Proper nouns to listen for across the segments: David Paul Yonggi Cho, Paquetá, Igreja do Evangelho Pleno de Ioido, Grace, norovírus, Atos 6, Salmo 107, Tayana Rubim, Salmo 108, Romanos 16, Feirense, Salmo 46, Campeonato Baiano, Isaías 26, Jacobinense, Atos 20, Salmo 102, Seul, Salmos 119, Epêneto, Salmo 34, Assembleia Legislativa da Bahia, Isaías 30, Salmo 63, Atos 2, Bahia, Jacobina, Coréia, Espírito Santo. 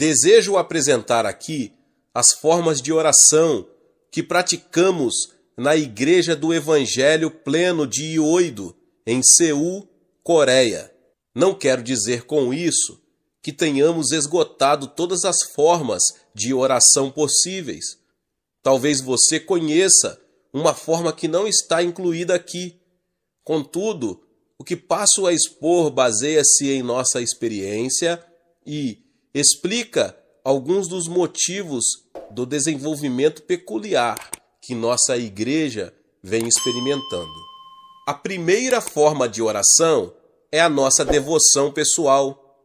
Desejo apresentar aqui as formas de oração que praticamos na Igreja do Evangelho Pleno de Ioido, em Seul, Coreia. Não quero dizer com isso que tenhamos esgotado todas as formas de oração possíveis. Talvez você conheça uma forma que não está incluída aqui. Contudo, o que passo a expor baseia-se em nossa experiência e explica alguns dos motivos do desenvolvimento peculiar que nossa igreja vem experimentando. A primeira forma de oração é a nossa devoção pessoal.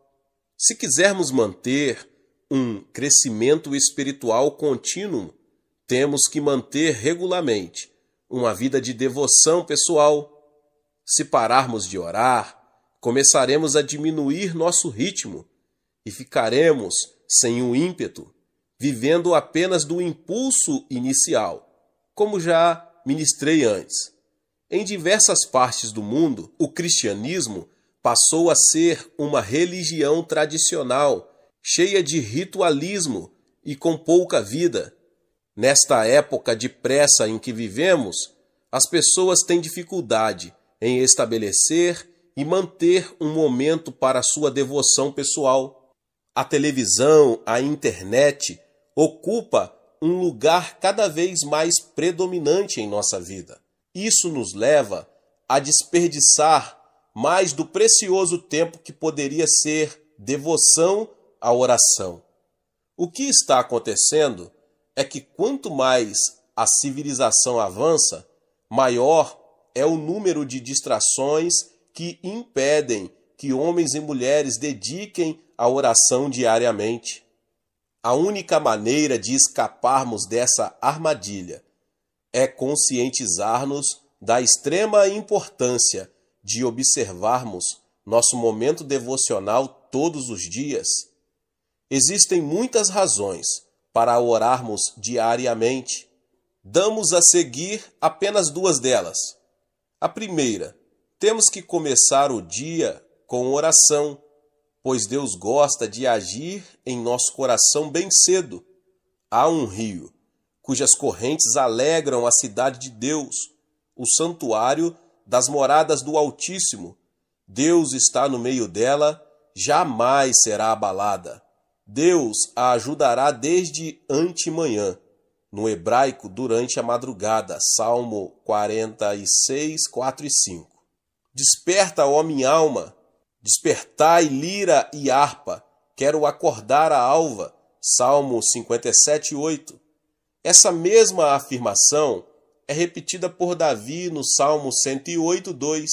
Se quisermos manter um crescimento espiritual contínuo, temos que manter regularmente uma vida de devoção pessoal. Se pararmos de orar, começaremos a diminuir nosso ritmo e ficaremos sem o ímpeto, vivendo apenas do impulso inicial, como já ministrei antes. Em diversas partes do mundo, o cristianismo passou a ser uma religião tradicional, cheia de ritualismo e com pouca vida. Nesta época de pressa em que vivemos, as pessoas têm dificuldade em estabelecer e manter um momento para sua devoção pessoal. A televisão, a internet, ocupa um lugar cada vez mais predominante em nossa vida. Isso nos leva a desperdiçar mais do precioso tempo que poderia ser devoção à oração. O que está acontecendo é que quanto mais a civilização avança, maior é o número de distrações que impedem que homens e mulheres dediquem a oração diariamente. A única maneira de escaparmos dessa armadilha é conscientizar-nos da extrema importância de observarmos nosso momento devocional todos os dias. Existem muitas razões para orarmos diariamente. Damos a seguir apenas duas delas. A primeira, temos que começar o dia com oração, pois Deus gosta de agir em nosso coração bem cedo. Há um rio, cujas correntes alegram a cidade de Deus, o santuário das moradas do Altíssimo. Deus está no meio dela, jamais será abalada. Deus a ajudará desde antemanhã. No hebraico, durante a madrugada, Salmo 46, 4 e 5. Desperta, ó minha alma, despertai lira e harpa, quero acordar a alva, Salmo 57, 8. Essa mesma afirmação é repetida por Davi no Salmo 108, 2.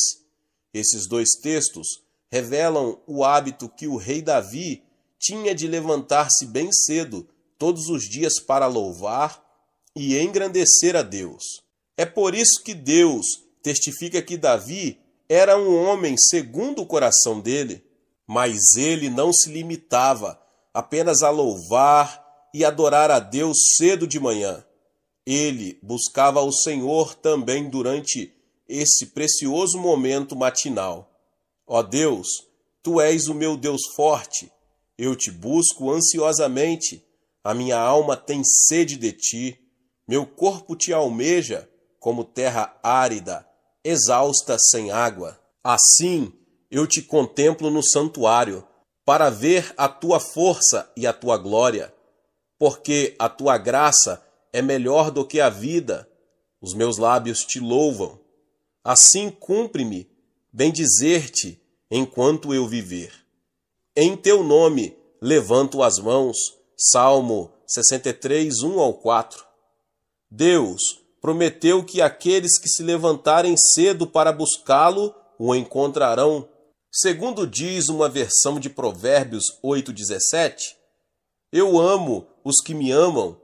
Esses dois textos revelam o hábito que o rei Davi tinha de levantar-se bem cedo, todos os dias para louvar e engrandecer a Deus. É por isso que Deus testifica que Davi era um homem segundo o coração dele, mas ele não se limitava apenas a louvar e adorar a Deus cedo de manhã. Ele buscava o Senhor também durante esse precioso momento matinal. Ó Deus, tu és o meu Deus forte, eu te busco ansiosamente. A minha alma tem sede de ti, meu corpo te almeja como terra árida, exausta sem água. Assim eu te contemplo no santuário, para ver a tua força e a tua glória, porque a tua graça é melhor do que a vida, os meus lábios te louvam. Assim cumpre-me bendizer-te enquanto eu viver. Em teu nome levanto as mãos, Salmo 63, 1 ao 4. Deus prometeu que aqueles que se levantarem cedo para buscá-lo, o encontrarão. Segundo diz uma versão de Provérbios 8, 17, eu amo os que me amam,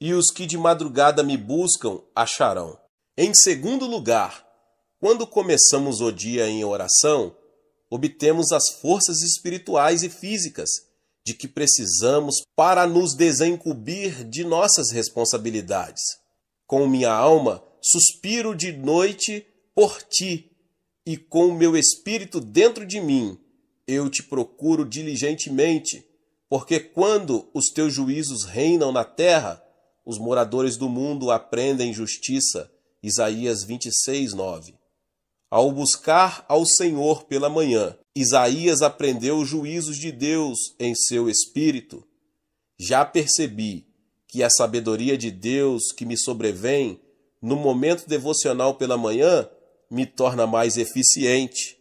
e os que de madrugada me buscam acharão. Em segundo lugar, quando começamos o dia em oração, obtemos as forças espirituais e físicas de que precisamos para nos desencubir de nossas responsabilidades. Com minha alma suspiro de noite por ti, e com o meu espírito dentro de mim eu te procuro diligentemente, Porque quando os teus juízos reinam na terra, os moradores do mundo aprendem justiça. Isaías 26, 9. Ao buscar ao Senhor pela manhã, Isaías aprendeu os juízos de Deus em seu espírito. Já percebi que a sabedoria de Deus que me sobrevém no momento devocional pela manhã me torna mais eficiente.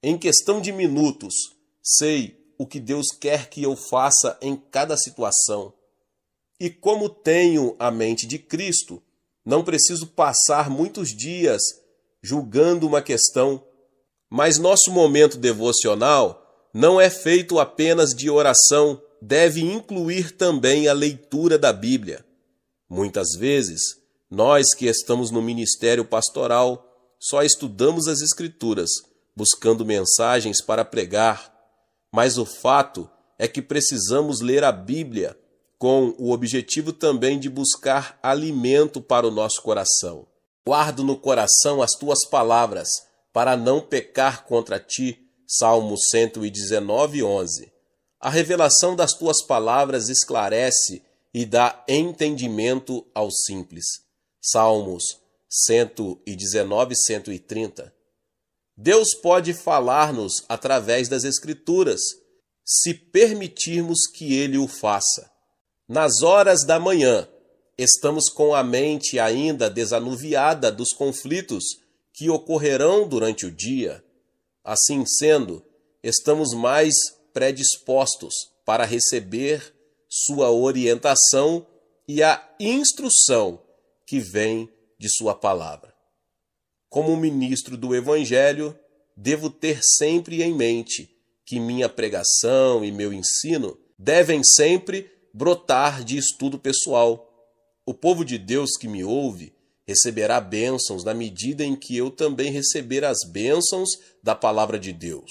Em questão de minutos, sei o que Deus quer que eu faça em cada situação. E como tenho a mente de Cristo, não preciso passar muitos dias julgando uma questão. Mas nosso momento devocional não é feito apenas de oração, deve incluir também a leitura da Bíblia. Muitas vezes, nós que estamos no ministério pastoral só estudamos as Escrituras, buscando mensagens para pregar. Mas o fato é que precisamos ler a Bíblia com o objetivo também de buscar alimento para o nosso coração. Guardo no coração as tuas palavras, para não pecar contra ti. Salmo 119, 11. A revelação das tuas palavras esclarece e dá entendimento ao simples. Salmos 119, 130. Deus pode falar-nos através das Escrituras, se permitirmos que Ele o faça. Nas horas da manhã, estamos com a mente ainda desanuviada dos conflitos que ocorrerão durante o dia. Assim sendo, estamos mais predispostos para receber sua orientação e a instrução que vem de sua palavra. Como ministro do Evangelho, devo ter sempre em mente que minha pregação e meu ensino devem sempre brotar de estudo pessoal. O povo de Deus que me ouve receberá bênçãos na medida em que eu também receber as bênçãos da palavra de Deus.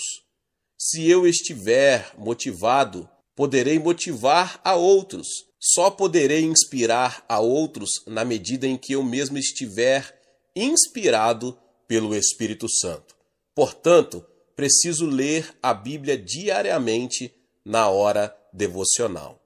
Se eu estiver motivado, poderei motivar a outros. Só poderei inspirar a outros na medida em que eu mesmo estiver inspirado pelo Espírito Santo. Portanto, preciso ler a Bíblia diariamente na hora devocional.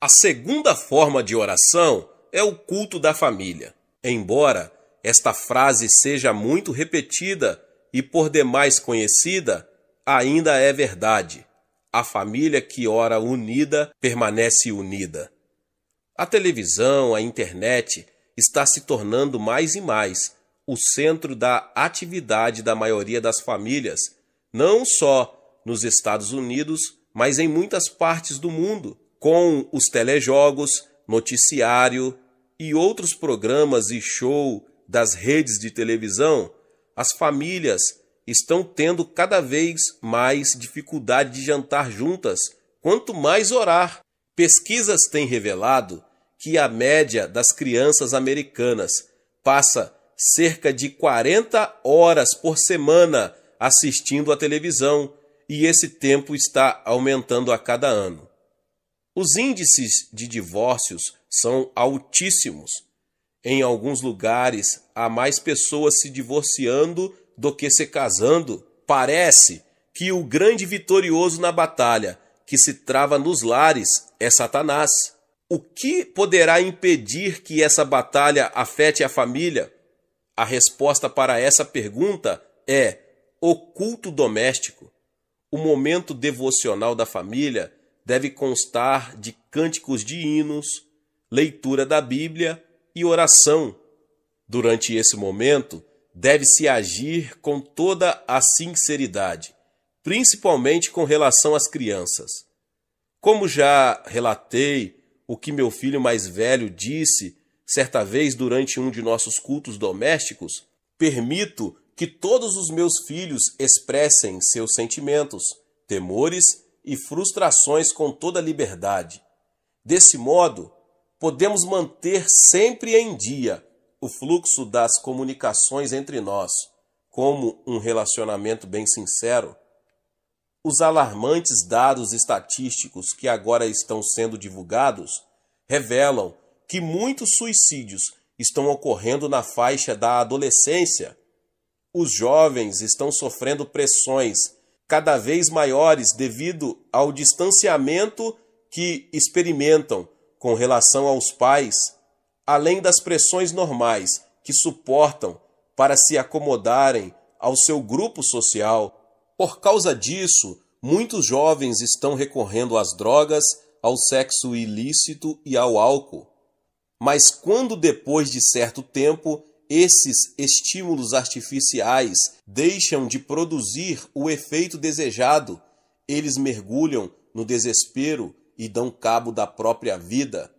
A segunda forma de oração é o culto da família. Embora esta frase seja muito repetida e por demais conhecida, ainda é verdade. A família que ora unida permanece unida. A televisão, a internet, está se tornando mais e mais o centro da atividade da maioria das famílias, não só nos Estados Unidos, mas em muitas partes do mundo, com os telejogos, noticiário e outros programas e show das redes de televisão. As famílias estão tendo cada vez mais dificuldade de jantar juntas, quanto mais orar. Pesquisas têm revelado que a média das crianças americanas passa cerca de 40 horas por semana assistindo à televisão, e esse tempo está aumentando a cada ano. Os índices de divórcios são altíssimos. Em alguns lugares, há mais pessoas se divorciando do que se casando. Parece que o grande vitorioso na batalha que se trava nos lares é Satanás. O que poderá impedir que essa batalha afete a família? A resposta para essa pergunta é o culto doméstico. O momento devocional da família deve constar de cânticos de hinos, leitura da Bíblia e oração. Durante esse momento, deve-se agir com toda a sinceridade, principalmente com relação às crianças. Como já relatei, o que meu filho mais velho disse certa vez durante um de nossos cultos domésticos, permito que todos os meus filhos expressem seus sentimentos, temores e frustrações com toda liberdade. Desse modo, podemos manter sempre em dia o fluxo das comunicações entre nós, como um relacionamento bem sincero. Os alarmantes dados estatísticos que agora estão sendo divulgados revelam que muitos suicídios estão ocorrendo na faixa da adolescência. Os jovens estão sofrendo pressões cada vez maiores devido ao distanciamento que experimentam com relação aos pais, além das pressões normais que suportam para se acomodarem ao seu grupo social. Por causa disso, muitos jovens estão recorrendo às drogas, ao sexo ilícito e ao álcool. Mas quando, depois de certo tempo, esses estímulos artificiais deixam de produzir o efeito desejado, eles mergulham no desespero e dão cabo da própria vida.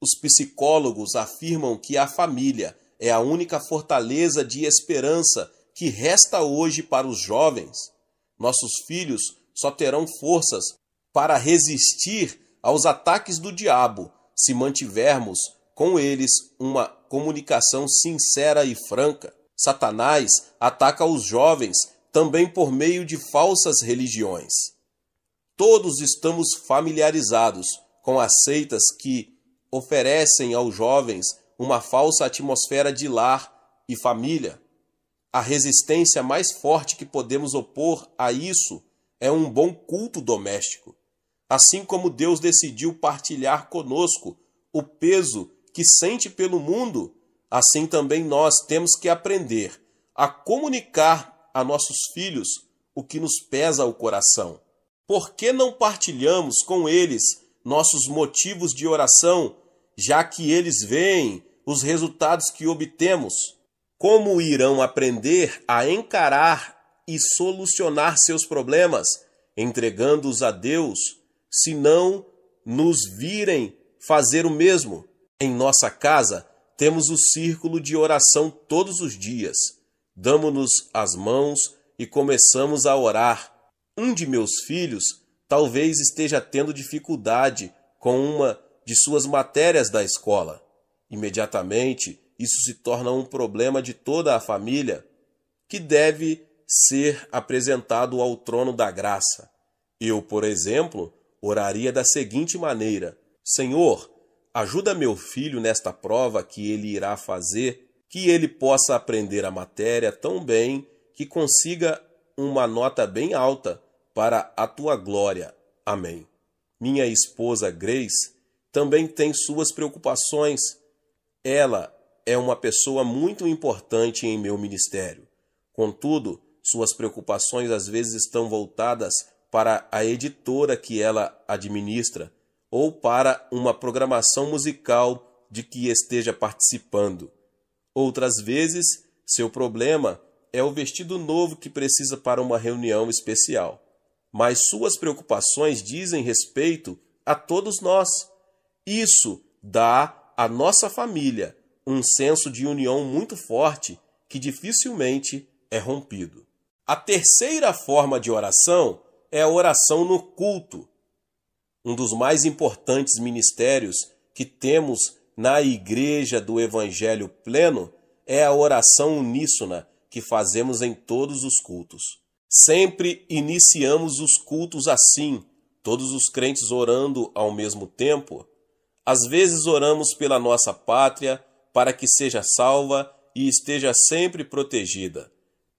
Os psicólogos afirmam que a família é a única fortaleza de esperança que resta hoje para os jovens. Nossos filhos só terão forças para resistir aos ataques do diabo se mantivermos com eles uma comunicação sincera e franca. Satanás ataca os jovens também por meio de falsas religiões. Todos estamos familiarizados com as seitas que oferecem aos jovens uma falsa atmosfera de lar e família. A resistência mais forte que podemos opor a isso é um bom culto doméstico. Assim como Deus decidiu partilhar conosco o peso que sente pelo mundo, assim também nós temos que aprender a comunicar a nossos filhos o que nos pesa ao coração. Por que não partilhamos com eles nossos motivos de oração, já que eles veem os resultados que obtemos? Como irão aprender a encarar e solucionar seus problemas, entregando-os a Deus, se não nos virem fazer o mesmo? Em nossa casa, temos o círculo de oração todos os dias. Damos-nos as mãos e começamos a orar. Um de meus filhos talvez esteja tendo dificuldade com uma de suas matérias da escola. Imediatamente, isso se torna um problema de toda a família, que deve ser apresentado ao trono da graça. Eu, por exemplo, oraria da seguinte maneira: Senhor, ajuda meu filho nesta prova que ele irá fazer, que ele possa aprender a matéria tão bem que consiga uma nota bem alta para a tua glória. Amém. Minha esposa Grace também tem suas preocupações. Ela é uma pessoa muito importante em meu ministério. Contudo, suas preocupações às vezes estão voltadas para a editora que ela administra ou para uma programação musical de que esteja participando. Outras vezes, seu problema é o vestido novo que precisa para uma reunião especial. Mas suas preocupações dizem respeito a todos nós. Isso dá à nossa família um senso de união muito forte que dificilmente é rompido. A terceira forma de oração é a oração no culto. Um dos mais importantes ministérios que temos na Igreja do Evangelho Pleno é a oração uníssona, que fazemos em todos os cultos. Sempre iniciamos os cultos assim, todos os crentes orando ao mesmo tempo. Às vezes oramos pela nossa pátria, para que seja salva e esteja sempre protegida.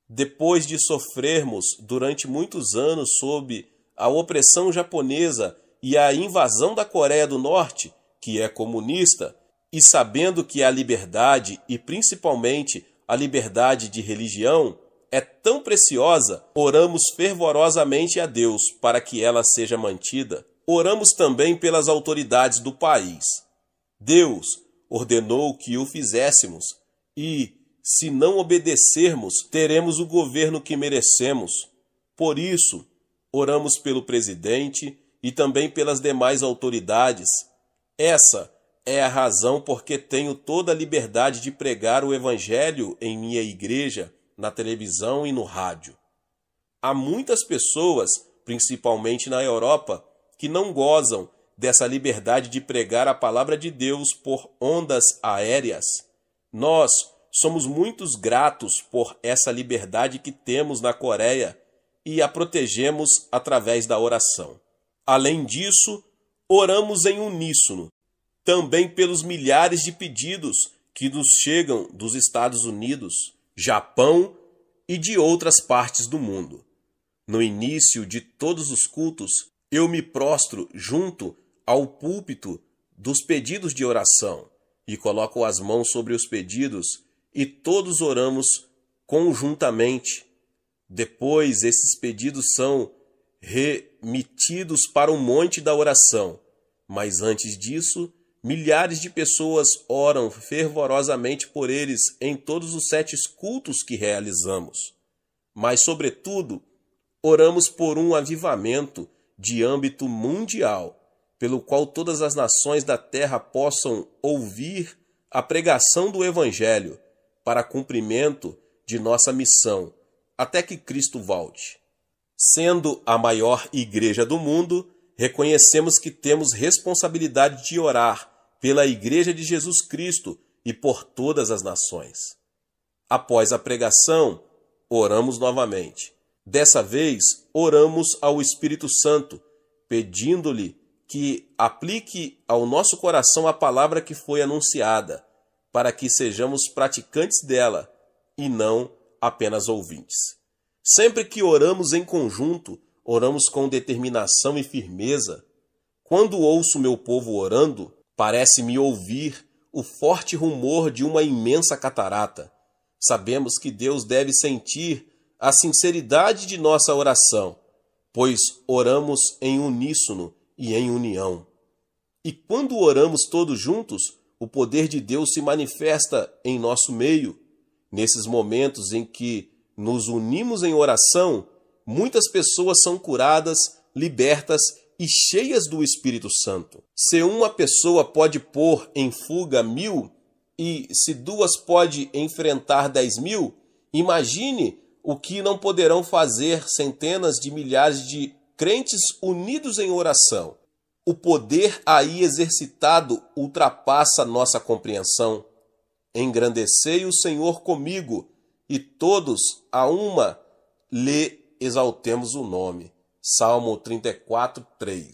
Depois de sofrermos durante muitos anos sob a opressão japonesa e a invasão da Coreia do Norte, que é comunista, e sabendo que a liberdade e principalmente a liberdade de religião é tão preciosa, oramos fervorosamente a Deus para que ela seja mantida. Oramos também pelas autoridades do país. Deus ordenou que o fizéssemos e, se não obedecermos, teremos o governo que merecemos. Por isso, oramos pelo presidente e também pelas demais autoridades. Essa é a razão porque tenho toda a liberdade de pregar o Evangelho em minha igreja, na televisão e no rádio. Há muitas pessoas, principalmente na Europa, que não gozam dessa liberdade de pregar a palavra de Deus por ondas aéreas. Nós somos muito gratos por essa liberdade que temos na Coreia e a protegemos através da oração. Além disso, oramos em uníssono também pelos milhares de pedidos que nos chegam dos Estados Unidos, Japão e de outras partes do mundo. No início de todos os cultos, eu me prostro junto ao púlpito dos pedidos de oração e colocam as mãos sobre os pedidos e todos oramos conjuntamente. Depois, esses pedidos são remitidos para o monte da oração. Mas antes disso, milhares de pessoas oram fervorosamente por eles em todos os 7 cultos que realizamos. Mas, sobretudo, oramos por um avivamento de âmbito mundial, pelo qual todas as nações da terra possam ouvir a pregação do Evangelho para cumprimento de nossa missão, até que Cristo volte. Sendo a maior igreja do mundo, reconhecemos que temos responsabilidade de orar pela Igreja de Jesus Cristo e por todas as nações. Após a pregação, oramos novamente. Dessa vez, oramos ao Espírito Santo, pedindo-lhe que aplique ao nosso coração a palavra que foi anunciada, para que sejamos praticantes dela e não apenas ouvintes. Sempre que oramos em conjunto, oramos com determinação e firmeza. Quando ouço meu povo orando, parece-me ouvir o forte rumor de uma imensa catarata. Sabemos que Deus deve sentir a sinceridade de nossa oração, pois oramos em uníssono e em união. E quando oramos todos juntos, o poder de Deus se manifesta em nosso meio. Nesses momentos em que nos unimos em oração, muitas pessoas são curadas, libertas e cheias do Espírito Santo. Se uma pessoa pode pôr em fuga 1000 e se 2 pode enfrentar 10.000, imagine o que não poderão fazer centenas de milhares de crentes unidos em oração. O poder aí exercitado ultrapassa nossa compreensão. Engrandecei o Senhor comigo, e todos a uma lhe exaltemos o nome. Salmo 34, 3.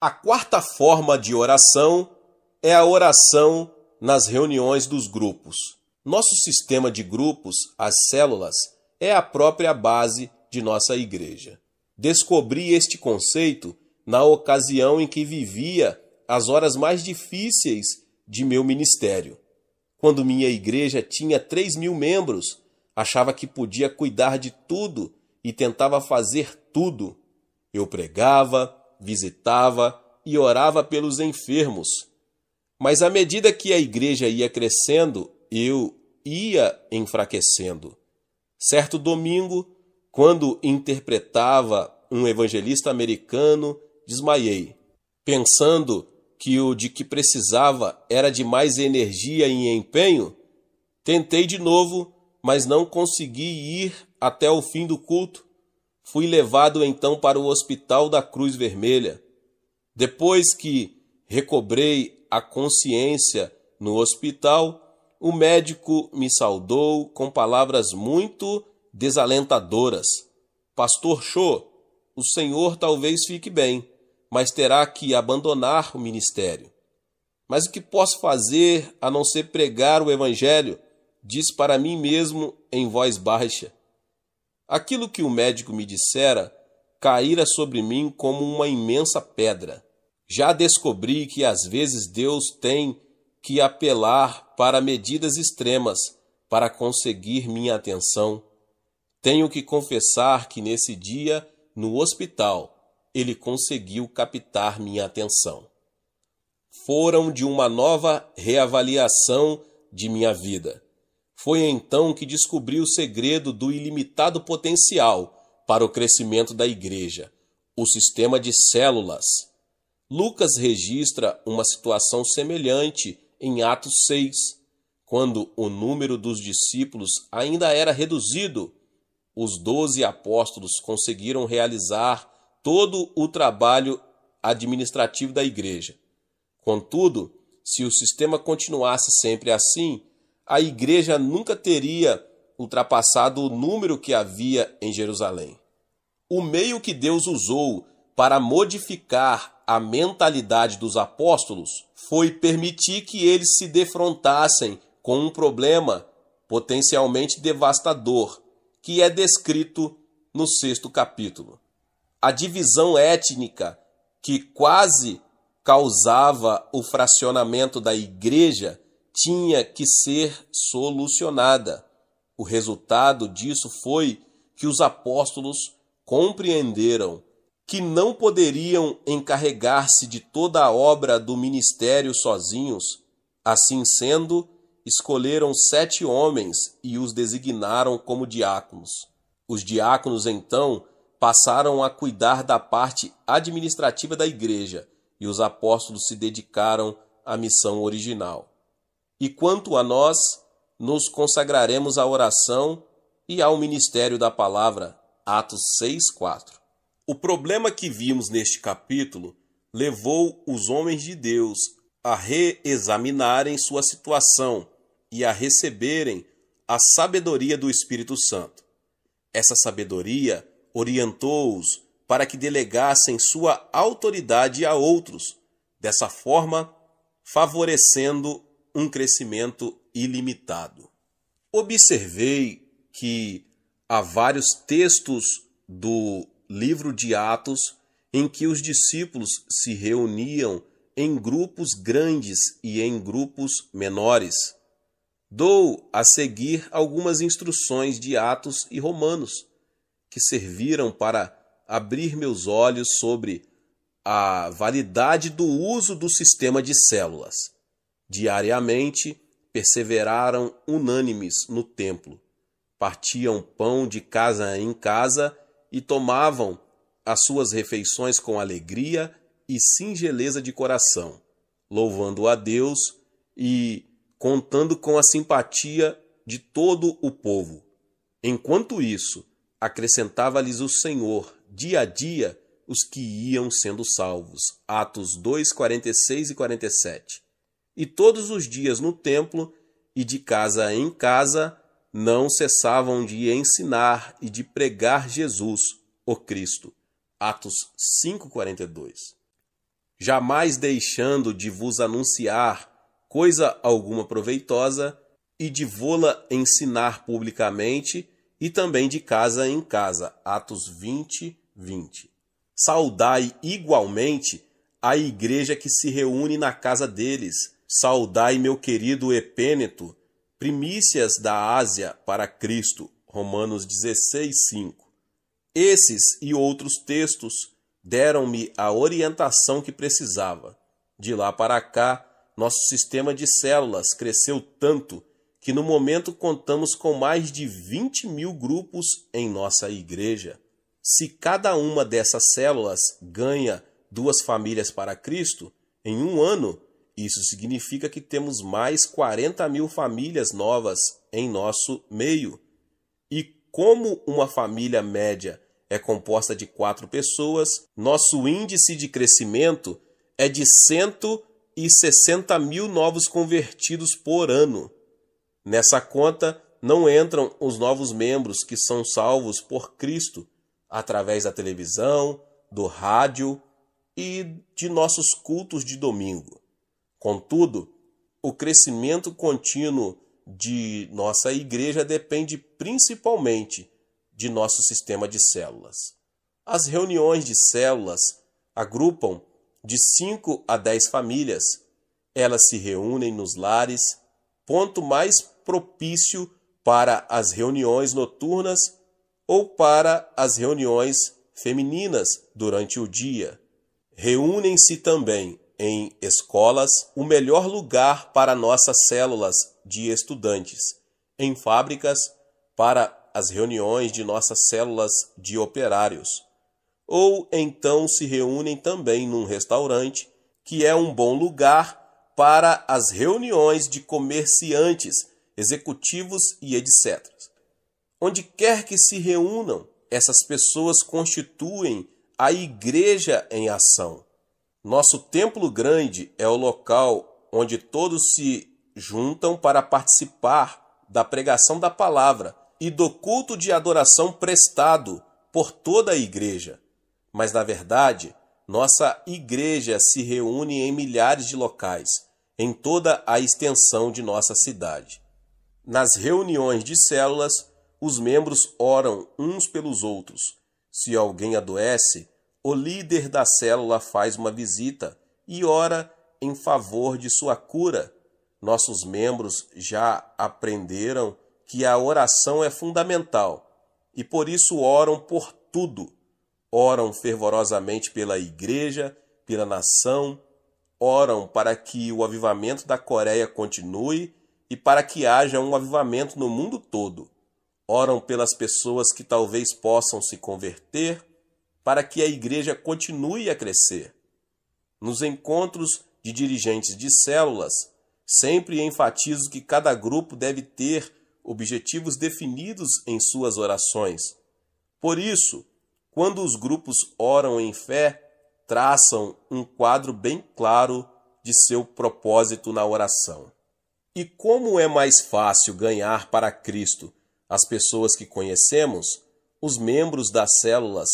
A quarta forma de oração é a oração nas reuniões dos grupos. Nosso sistema de grupos, as células, é a própria base de nossa igreja. Descobri este conceito na ocasião em que vivia as horas mais difíceis de meu ministério. Quando minha igreja tinha 3.000 membros, achava que podia cuidar de tudo e tentava fazer tudo. Eu pregava, visitava e orava pelos enfermos. Mas à medida que a igreja ia crescendo, eu ia enfraquecendo. Certo domingo, quando interpretava um evangelista americano, desmaiei, pensando que o de que precisava era de mais energia e empenho. Tentei de novo, mas não consegui ir até o fim do culto. Fui levado então para o Hospital da Cruz Vermelha. Depois que recobrei a consciência no hospital, o médico me saudou com palavras muito desalentadoras. Pastor Cho, o senhor talvez fique bem, mas terá que abandonar o ministério. Mas o que posso fazer a não ser pregar o evangelho? Disse para mim mesmo em voz baixa. Aquilo que o médico me dissera caíra sobre mim como uma imensa pedra. Já descobri que às vezes Deus tem que apelar para medidas extremas para conseguir minha atenção. Tenho que confessar que nesse dia, no hospital, ele conseguiu captar minha atenção. Foram de uma nova reavaliação de minha vida. Foi então que descobri o segredo do ilimitado potencial para o crescimento da igreja, o sistema de células. Lucas registra uma situação semelhante em Atos 6, quando o número dos discípulos ainda era reduzido. Os 12 apóstolos conseguiram realizar todo o trabalho administrativo da igreja. Contudo, se o sistema continuasse sempre assim, a igreja nunca teria ultrapassado o número que havia em Jerusalém. O meio que Deus usou para modificar a mentalidade dos apóstolos foi permitir que eles se defrontassem com um problema potencialmente devastador, que é descrito no 6º capítulo. A divisão étnica que quase causava o fracionamento da igreja tinha que ser solucionada. O resultado disso foi que os apóstolos compreenderam que não poderiam encarregar-se de toda a obra do ministério sozinhos. Assim sendo, escolheram 7 homens e os designaram como diáconos. Os diáconos, então, passaram a cuidar da parte administrativa da igreja, e os apóstolos se dedicaram à missão original. E quanto a nós, nos consagraremos à oração e ao ministério da palavra. Atos 6:4. O problema que vimos neste capítulo levou os homens de Deus a reexaminarem sua situação e a receberem a sabedoria do Espírito Santo. Essa sabedoria orientou-os para que delegassem sua autoridade a outros, dessa forma favorecendo um crescimento ilimitado. Observei que há vários textos do livro de Atos em que os discípulos se reuniam em grupos grandes e em grupos menores. Dou a seguir algumas instruções de Atos e Romanos, que serviram para abrir meus olhos sobre a validade do uso do sistema de células. Diariamente perseveraram unânimes no templo, partiam pão de casa em casa e tomavam as suas refeições com alegria e singeleza de coração, louvando a Deus e contando com a simpatia de todo o povo. Enquanto isso, acrescentava-lhes o Senhor, dia a dia, os que iam sendo salvos. Atos 2, 46 e 47. E todos os dias no templo e de casa em casa, não cessavam de ensinar e de pregar Jesus, o Cristo. Atos 5, 42. Jamais deixando de vos anunciar coisa alguma proveitosa e de vô-la ensinar publicamente, e também de casa em casa. Atos 20, 20. Saudai igualmente a igreja que se reúne na casa deles. Saudai meu querido Epêneto, primícias da Ásia para Cristo. Romanos 16, 5. Esses e outros textos deram-me a orientação que precisava. De lá para cá, nosso sistema de células cresceu tanto que no momento contamos com mais de 20.000 grupos em nossa igreja. Se cada uma dessas células ganha 2 famílias para Cristo, em um ano, isso significa que temos mais 40.000 famílias novas em nosso meio. E como uma família média é composta de 4 pessoas, nosso índice de crescimento é de 160.000 novos convertidos por ano. Nessa conta não entram os novos membros que são salvos por Cristo através da televisão, do rádio e de nossos cultos de domingo. Contudo, o crescimento contínuo de nossa igreja depende principalmente de nosso sistema de células. As reuniões de células agrupam de 5 a 10 famílias. Elas se reúnem nos lares, ponto mais propício para as reuniões noturnas ou para as reuniões femininas durante o dia. Reúnem-se também em escolas, o melhor lugar para nossas células de estudantes, em fábricas, para as reuniões de nossas células de operários, ou então se reúnem também num restaurante, que é um bom lugar para as reuniões de comerciantes, executivos e etc. Onde quer que se reúnam, essas pessoas constituem a igreja em ação. Nosso templo grande é o local onde todos se juntam para participar da pregação da palavra e do culto de adoração prestado por toda a igreja. Mas, na verdade, nossa igreja se reúne em milhares de locais, em toda a extensão de nossa cidade. Nas reuniões de células, os membros oram uns pelos outros. Se alguém adoece, o líder da célula faz uma visita e ora em favor de sua cura. Nossos membros já aprenderam que a oração é fundamental e por isso oram por tudo. Oram fervorosamente pela igreja, pela nação, oram para que o avivamento da Coreia continue e para que haja um avivamento no mundo todo. Oram pelas pessoas que talvez possam se converter, para que a igreja continue a crescer. Nos encontros de dirigentes de células, sempre enfatizo que cada grupo deve ter objetivos definidos em suas orações. Por isso, quando os grupos oram em fé, traçam um quadro bem claro de seu propósito na oração. E como é mais fácil ganhar para Cristo as pessoas que conhecemos, os membros das células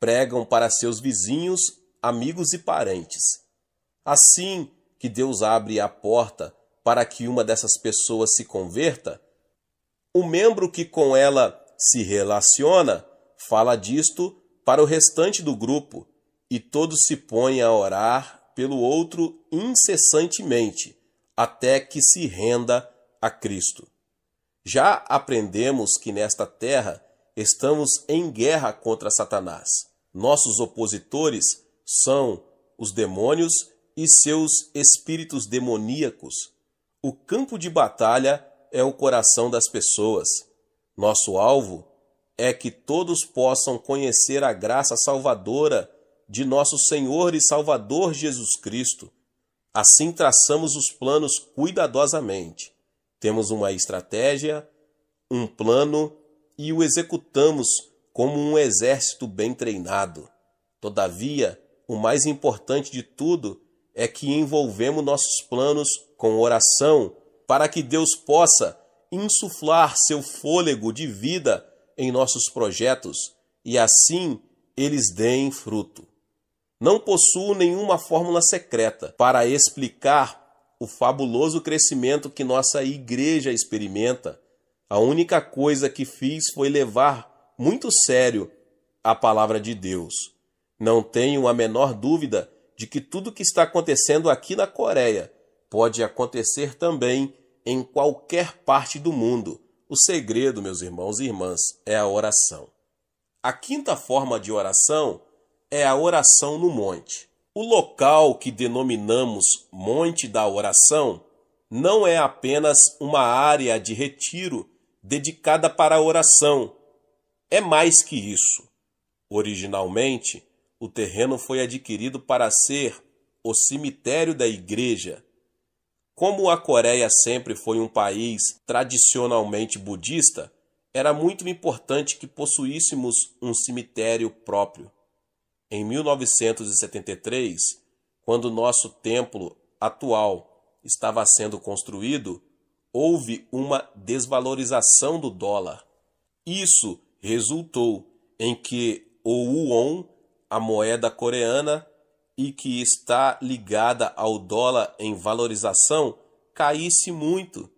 pregam para seus vizinhos, amigos e parentes. Assim que Deus abre a porta para que uma dessas pessoas se converta, o membro que com ela se relaciona fala disto para o restante do grupo e todos se põem a orar pelo outro incessantemente, até que se renda a Cristo. Já aprendemos que nesta terra estamos em guerra contra Satanás. Nossos opositores são os demônios e seus espíritos demoníacos. O campo de batalha é o coração das pessoas. Nosso alvo é que todos possam conhecer a graça salvadora de nosso Senhor e Salvador Jesus Cristo. Assim traçamos os planos cuidadosamente. Temos uma estratégia, um plano e o executamos como um exército bem treinado. Todavia, o mais importante de tudo é que envolvemos nossos planos com oração para que Deus possa insuflar seu fôlego de vida em nossos projetos e assim eles deem fruto. Não possuo nenhuma fórmula secreta para explicar o fabuloso crescimento que nossa igreja experimenta. A única coisa que fiz foi levar muito sério a palavra de Deus. Não tenho a menor dúvida de que tudo o que está acontecendo aqui na Coreia pode acontecer também em qualquer parte do mundo. O segredo, meus irmãos e irmãs, é a oração. A quinta forma de oração é a oração no monte. O local que denominamos Monte da Oração não é apenas uma área de retiro dedicada para a oração. É mais que isso. Originalmente, o terreno foi adquirido para ser o cemitério da igreja. Como a Coreia sempre foi um país tradicionalmente budista, era muito importante que possuíssemos um cemitério próprio. Em 1973, quando nosso templo atual estava sendo construído, houve uma desvalorização do dólar. Isso resultou em que o won, a moeda coreana, e que está ligada ao dólar em valorização, caísse muito.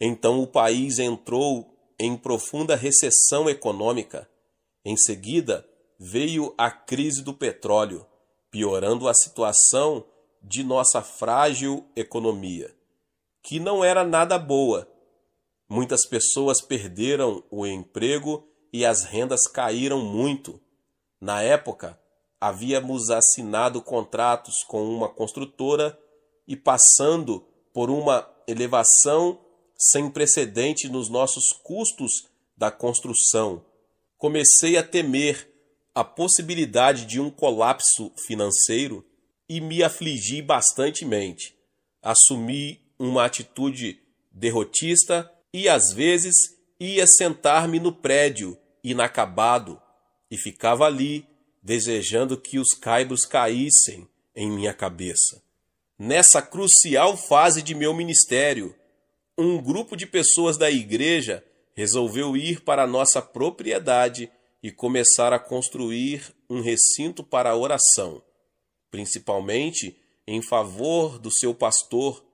Então o país entrou em profunda recessão econômica. Em seguida, veio a crise do petróleo, piorando a situação de nossa frágil economia, que não era nada boa. Muitas pessoas perderam o emprego e as rendas caíram muito. Na época, havíamos assinado contratos com uma construtora e passando por uma elevação sem precedente nos nossos custos da construção. Comecei a temer a possibilidade de um colapso financeiro e me afligi bastantemente. Assumi uma atitude derrotista e às vezes ia sentar-me no prédio inacabado e ficava ali desejando que os caibros caíssem em minha cabeça. Nessa crucial fase de meu ministério, um grupo de pessoas da igreja resolveu ir para a nossa propriedade e começar a construir um recinto para a oração, principalmente em favor do seu pastor,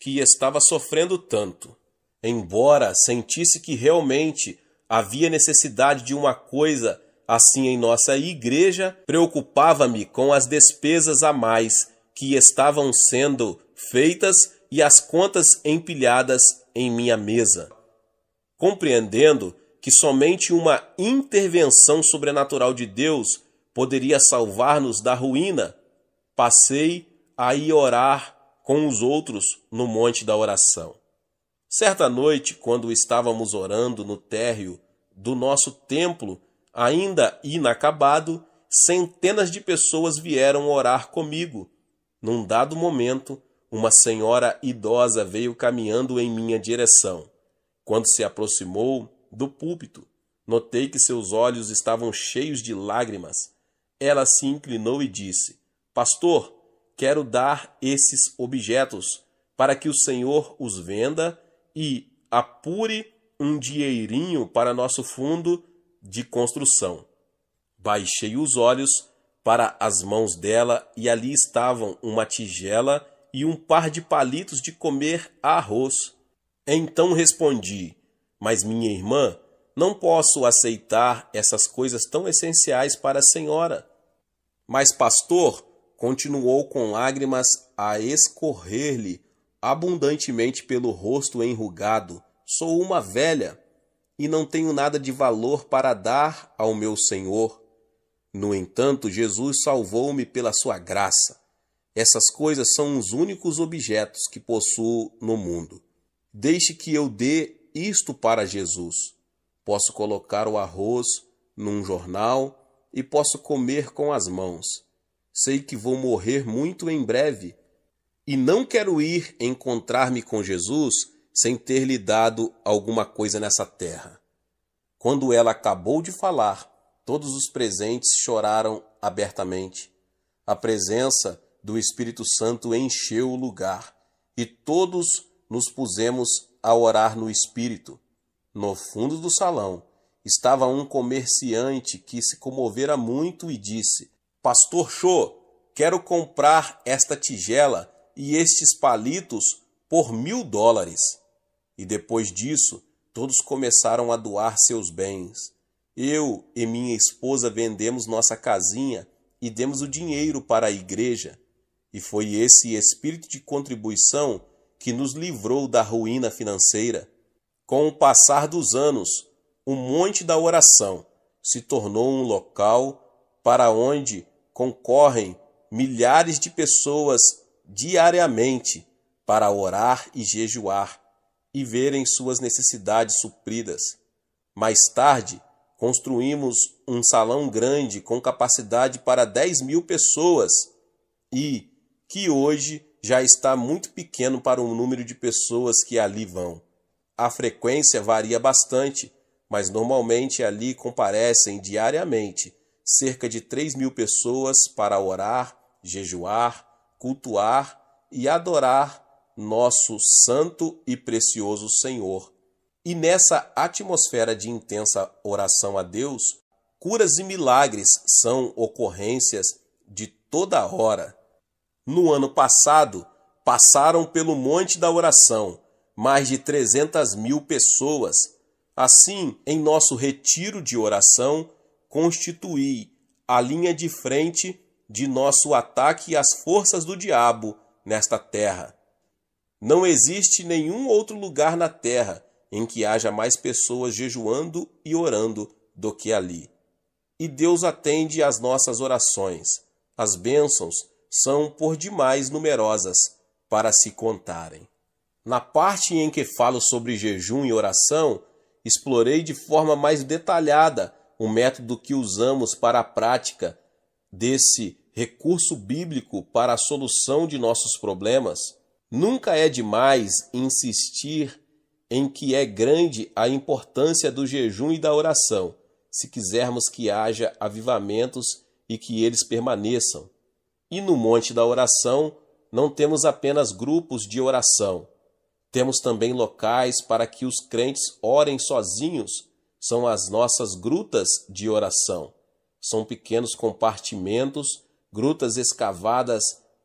que estava sofrendo tanto. Embora sentisse que realmente havia necessidade de uma coisa assim em nossa igreja, preocupava-me com as despesas a mais que estavam sendo feitas e as contas empilhadas em minha mesa, compreendendo que somente uma intervenção sobrenatural de Deus poderia salvar-nos da ruína, passei a ir orar com os outros no monte da oração. Certa noite, quando estávamos orando no térreo do nosso templo, ainda inacabado, centenas de pessoas vieram orar comigo. Num dado momento, uma senhora idosa veio caminhando em minha direção. Quando se aproximou do púlpito, notei que seus olhos estavam cheios de lágrimas. Ela se inclinou e disse: "Pastor, quero dar esses objetos para que o Senhor os venda e apure um dinheirinho para nosso fundo de construção." Baixei os olhos para as mãos dela e ali estavam uma tigela e um par de palitos de comer arroz. Então respondi: "Mas minha irmã, não posso aceitar essas coisas tão essenciais para a senhora." Mas pastor, continuou com lágrimas a escorrer-lhe abundantemente pelo rosto enrugado, sou uma velha e não tenho nada de valor para dar ao meu Senhor. No entanto, Jesus salvou-me pela sua graça. Essas coisas são os únicos objetos que possuo no mundo. Deixe que eu dê isto para Jesus. Posso colocar o arroz num jornal e posso comer com as mãos. Sei que vou morrer muito em breve e não quero ir encontrar-me com Jesus sem ter-lhe dado alguma coisa nessa terra. Quando ela acabou de falar, todos os presentes choraram abertamente. A presença do Espírito Santo encheu o lugar, e todos nos pusemos a orar no Espírito. No fundo do salão estava um comerciante que se comovera muito e disse: "Pastor Cho, quero comprar esta tigela e estes palitos por $1000. E depois disso, todos começaram a doar seus bens. Eu e minha esposa vendemos nossa casinha e demos o dinheiro para a igreja. E foi esse espírito de contribuição que nos livrou da ruína financeira. Com o passar dos anos, o monte da oração se tornou um local para onde concorrem milhares de pessoas diariamente para orar e jejuar e verem suas necessidades supridas. Mais tarde, construímos um salão grande com capacidade para 10.000 pessoas e que hoje já está muito pequeno para o número de pessoas que ali vão. A frequência varia bastante, mas normalmente ali comparecem diariamente cerca de 3.000 pessoas para orar, jejuar, cultuar e adorar nosso santo e precioso Senhor. E nessa atmosfera de intensa oração a Deus, curas e milagres são ocorrências de toda hora. No ano passado, passaram pelo monte da oração mais de 300.000 pessoas. Assim, em nosso retiro de oração, constituí a linha de frente de nosso ataque às forças do diabo nesta terra. Não existe nenhum outro lugar na terra em que haja mais pessoas jejuando e orando do que ali. E Deus atende às nossas orações. As bênçãos são por demais numerosas para se contarem. Na parte em que falo sobre jejum e oração, explorei de forma mais detalhada o método que usamos para a prática desse recurso bíblico para a solução de nossos problemas. Nunca é demais insistir em que é grande a importância do jejum e da oração, se quisermos que haja avivamentos e que eles permaneçam. E no monte da oração, não temos apenas grupos de oração. Temos também locais para que os crentes orem sozinhos. São as nossas grutas de oração. São pequenos compartimentos, grutas escavadas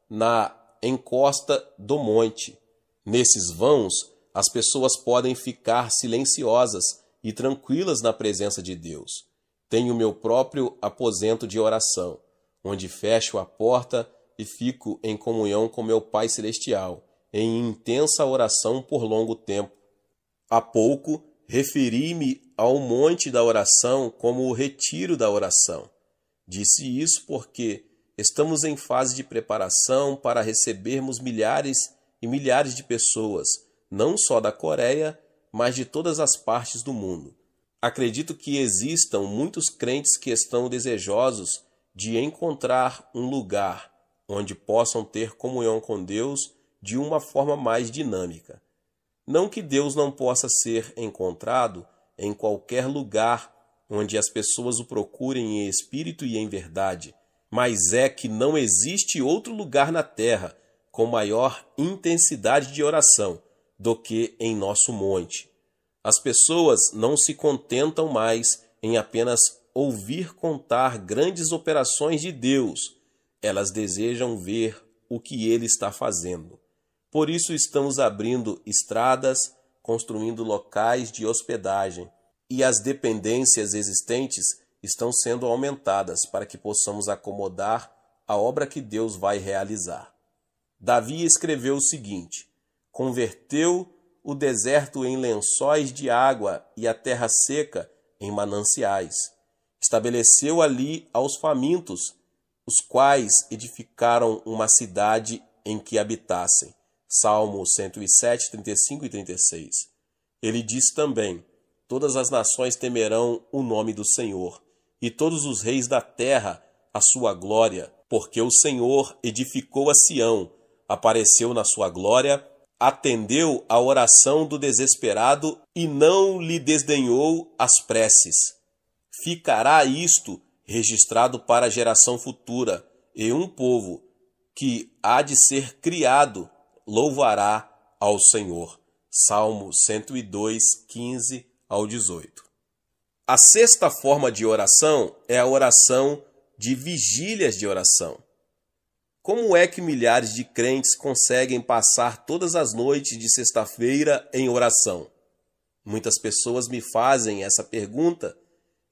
na encosta do monte. Nesses vãos, as pessoas podem ficar silenciosas e tranquilas na presença de Deus. Tenho meu próprio aposento de oração, onde fecho a porta e fico em comunhão com meu Pai Celestial, em intensa oração por longo tempo. Há pouco referi-me ao monte da oração como o retiro da oração. Disse isso porque estamos em fase de preparação para recebermos milhares e milhares de pessoas, não só da Coreia, mas de todas as partes do mundo. Acredito que existam muitos crentes que estão desejosos de encontrar um lugar onde possam ter comunhão com Deus de uma forma mais dinâmica. Não que Deus não possa ser encontrado em qualquer lugar onde as pessoas o procurem em espírito e em verdade, mas é que não existe outro lugar na terra com maior intensidade de oração do que em nosso monte. As pessoas não se contentam mais em apenas ouvir contar grandes operações de Deus. Elas desejam ver o que Ele está fazendo. Por isso estamos abrindo estradas, construindo locais de hospedagem, e as dependências existentes estão sendo aumentadas para que possamos acomodar a obra que Deus vai realizar. Davi escreveu o seguinte: converteu o deserto em lençóis de água e a terra seca em mananciais. Estabeleceu ali aos famintos, os quais edificaram uma cidade em que habitassem. Salmo 107, 35 e 36. Ele diz também: todas as nações temerão o nome do Senhor, e todos os reis da terra a sua glória, porque o Senhor edificou a Sião, apareceu na sua glória, atendeu a oração do desesperado e não lhe desdenhou as preces. Ficará isto registrado para a geração futura, e um povo que há de ser criado louvará ao Senhor. Salmo 102, 15 ao 18. A sexta forma de oração é a oração de vigílias de oração. Como é que milhares de crentes conseguem passar todas as noites de sexta-feira em oração? Muitas pessoas me fazem essa pergunta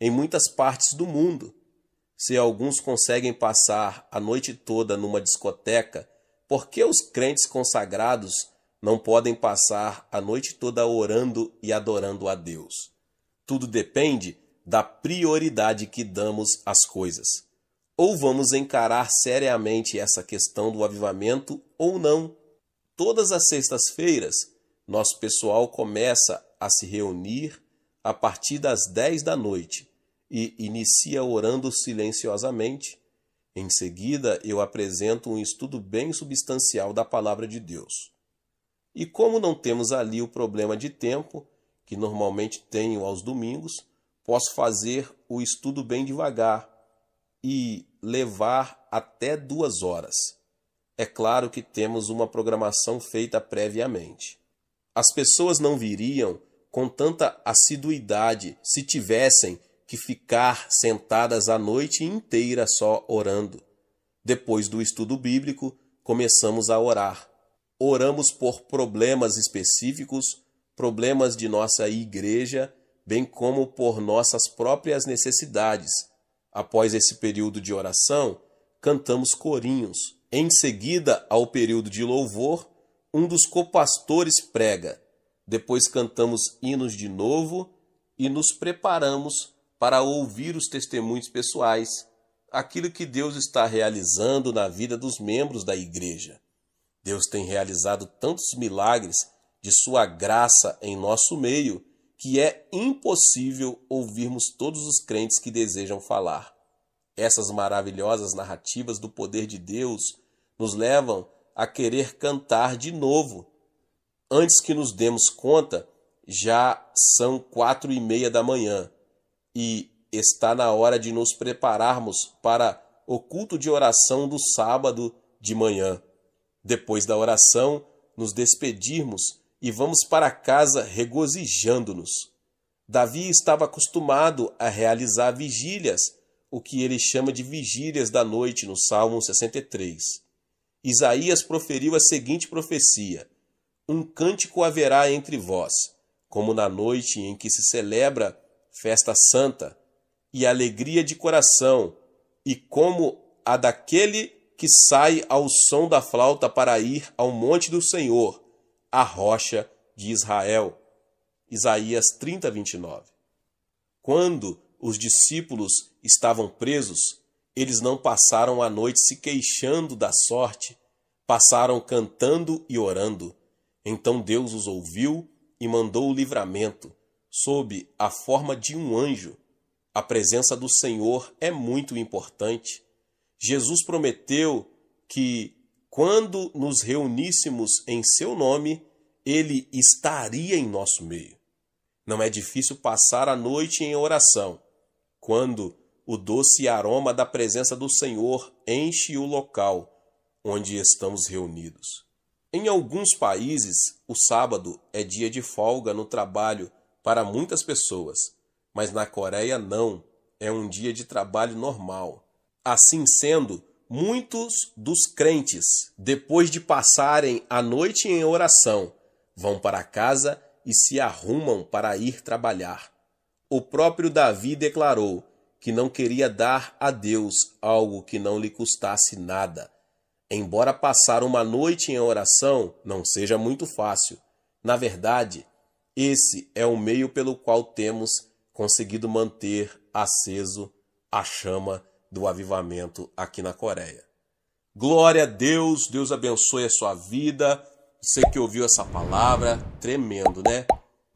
em muitas partes do mundo. Se alguns conseguem passar a noite toda numa discoteca, por que os crentes consagrados não podem passar a noite toda orando e adorando a Deus? Tudo depende da prioridade que damos às coisas. Ou vamos encarar seriamente essa questão do avivamento ou não. Todas as sextas-feiras, nosso pessoal começa a se reunir a partir das 10 da noite e inicia orando silenciosamente. Em seguida, eu apresento um estudo bem substancial da Palavra de Deus. E como não temos ali o problema de tempo, que normalmente tenho aos domingos, posso fazer o estudo bem devagar e levar até 2 horas. É claro que temos uma programação feita previamente. As pessoas não viriam com tanta assiduidade se tivessem que ficar sentadas a noite inteira só orando. Depois do estudo bíblico, começamos a orar. Oramos por problemas específicos, problemas de nossa igreja, bem como por nossas próprias necessidades. Após esse período de oração, cantamos corinhos. Em seguida ao período de louvor, um dos copastores prega. Depois cantamos hinos de novo e nos preparamos para ouvir os testemunhos pessoais, aquilo que Deus está realizando na vida dos membros da igreja. Deus tem realizado tantos milagres de sua graça em nosso meio que é impossível ouvirmos todos os crentes que desejam falar. Essas maravilhosas narrativas do poder de Deus nos levam a querer cantar de novo. Antes que nos demos conta, já são 4:30 da manhã. E está na hora de nos prepararmos para o culto de oração do sábado de manhã. Depois da oração, nos despedirmos e vamos para casa regozijando-nos. Davi estava acostumado a realizar vigílias, o que ele chama de vigílias da noite no Salmo 63. Isaías proferiu a seguinte profecia: um cântico haverá entre vós, como na noite em que se celebra festa santa, e alegria de coração, e como a daquele que sai ao som da flauta para ir ao monte do Senhor, a rocha de Israel. Isaías 30, 29. Quando os discípulos estavam presos, eles não passaram a noite se queixando da sorte, passaram cantando e orando. Então Deus os ouviu e mandou o livramento, sob a forma de um anjo. A presença do Senhor é muito importante. Jesus prometeu que, quando nos reuníssemos em seu nome, Ele estaria em nosso meio. Não é difícil passar a noite em oração, quando o doce aroma da presença do Senhor enche o local onde estamos reunidos. Em alguns países, o sábado é dia de folga no trabalho para muitas pessoas, mas na Coreia não, é um dia de trabalho normal. Assim sendo, muitos dos crentes, depois de passarem a noite em oração, vão para casa e se arrumam para ir trabalhar. O próprio Davi declarou que não queria dar a Deus algo que não lhe custasse nada. Embora passar uma noite em oração não seja muito fácil, na verdade, esse é o meio pelo qual temos conseguido manter aceso a chama do avivamento aqui na Coreia. Glória a Deus, Deus abençoe a sua vida. Você que ouviu essa palavra, tremendo, né?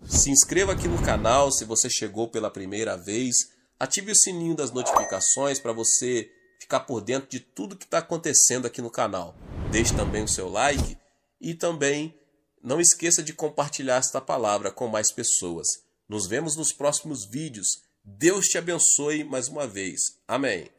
Se inscreva aqui no canal se você chegou pela primeira vez. Ative o sininho das notificações para você ficar por dentro de tudo que está acontecendo aqui no canal. Deixe também o seu like e também não esqueça de compartilhar esta palavra com mais pessoas. Nos vemos nos próximos vídeos. Deus te abençoe mais uma vez. Amém.